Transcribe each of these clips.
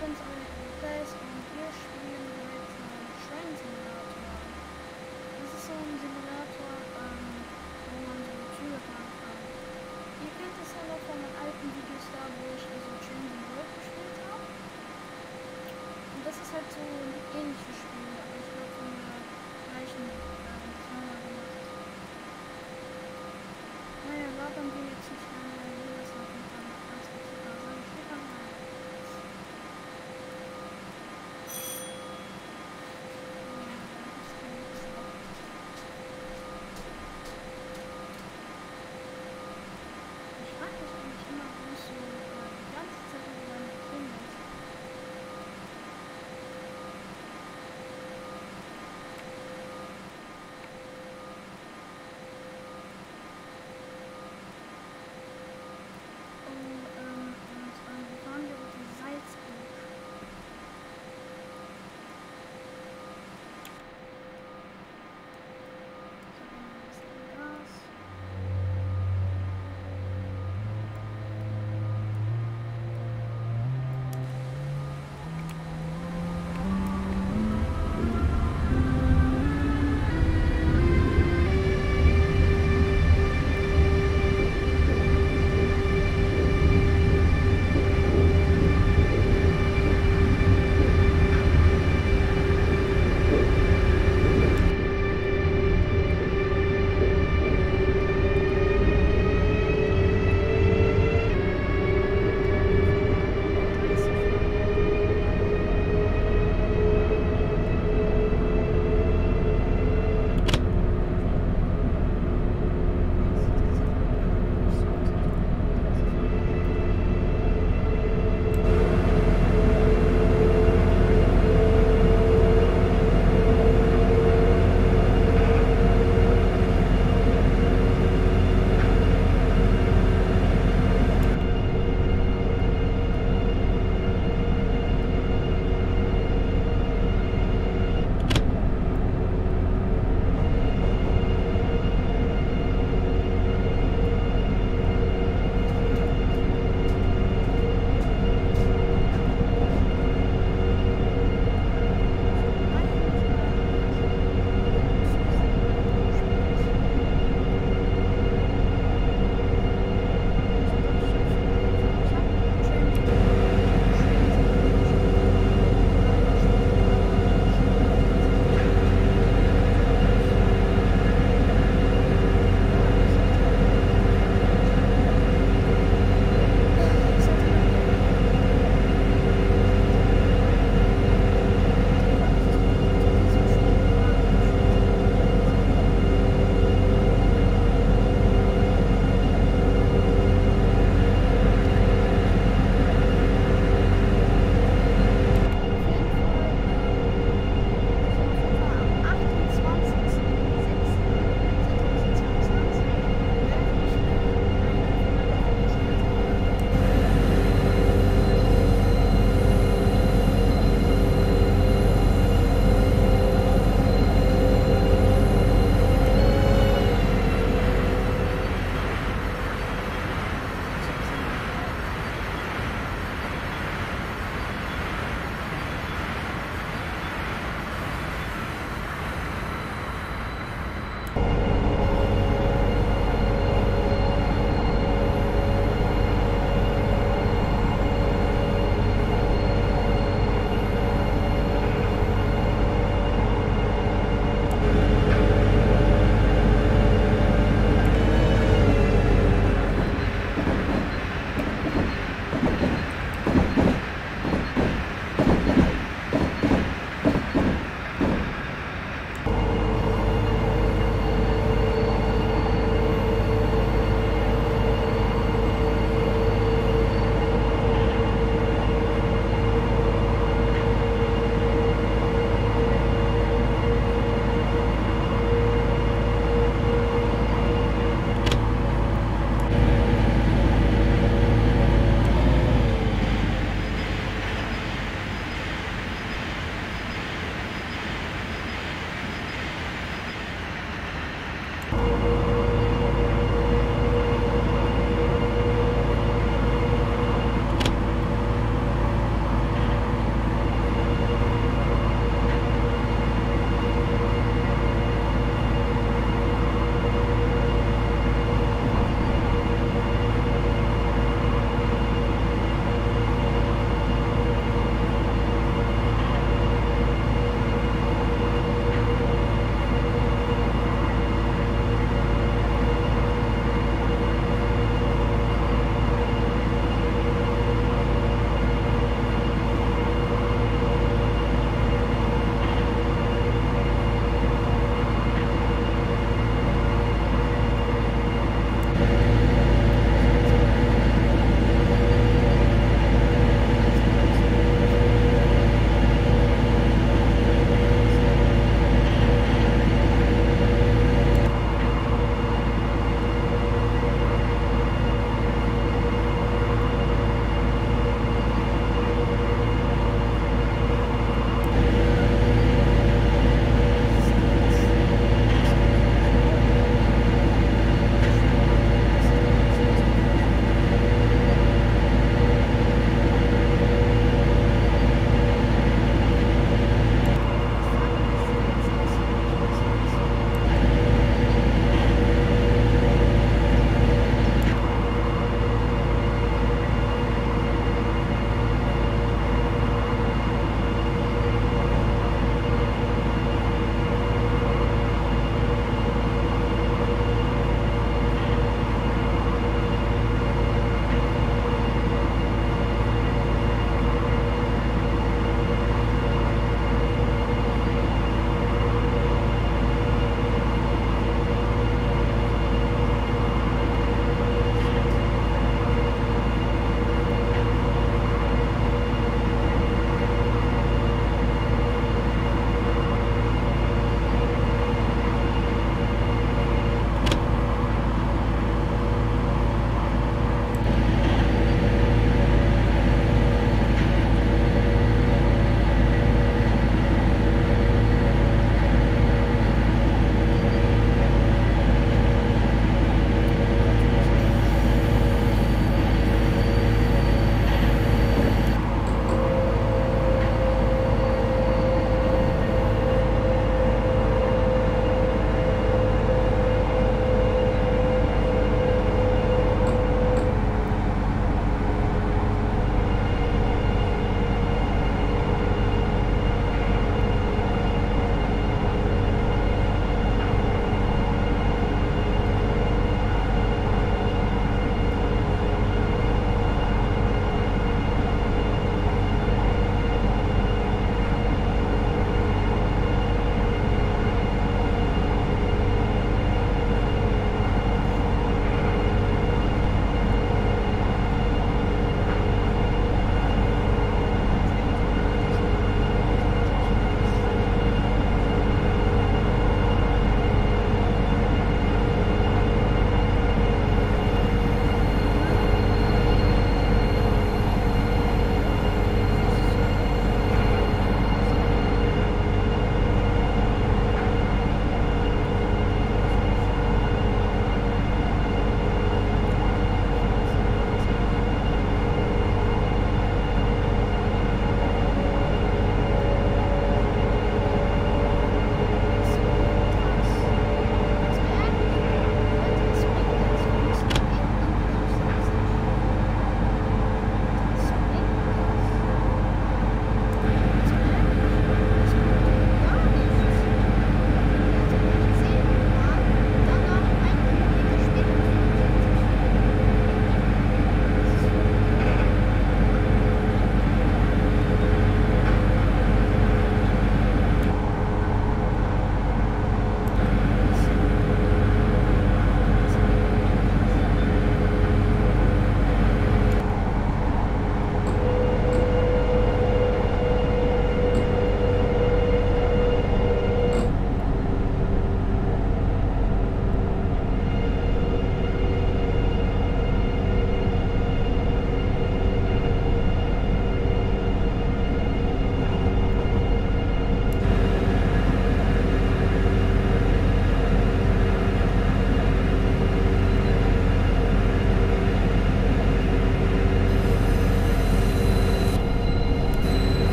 spend some time in class, and here spielen wir jetzt mal Train Simulator. Das ist so ein Simulator, wo man so eine Tür fahren kann. Ihr kennt das ja noch von meinen alten Videos da, wo ich also Train Simulator gespielt habe. Und das ist halt so ein ähnliches Spiel, aber ich glaube von der gleichen Firma gemacht. Naja, labern wir jetzt nicht lange, weil wir das noch nicht haben.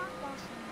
Stop washing.